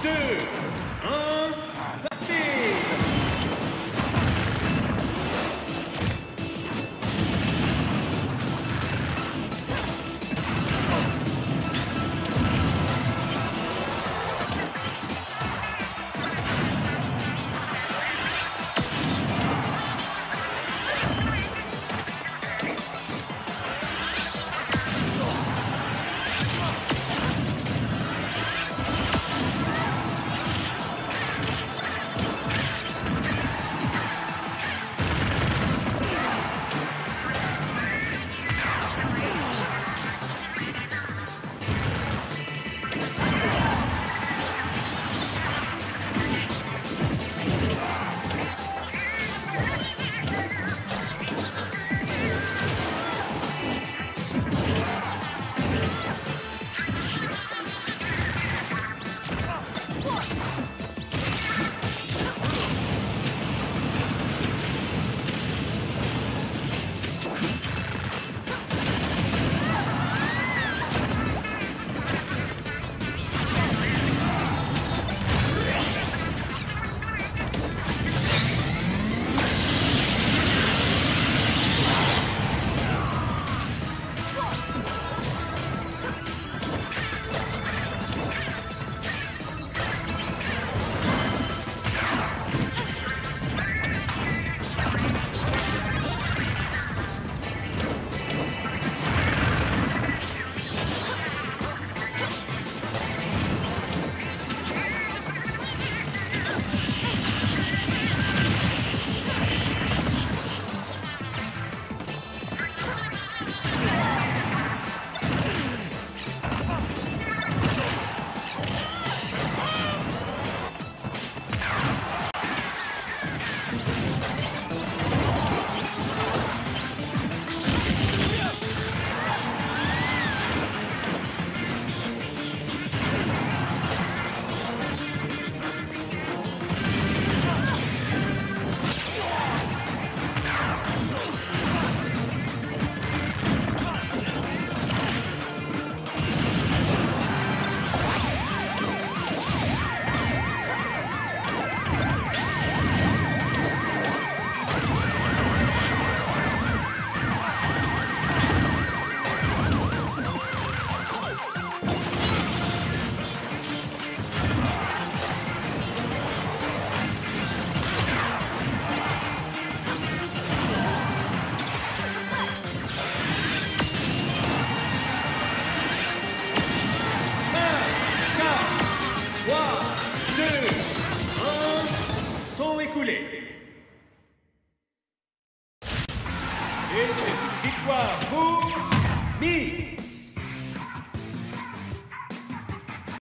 2, 1, parti! Et c'est une victoire pour...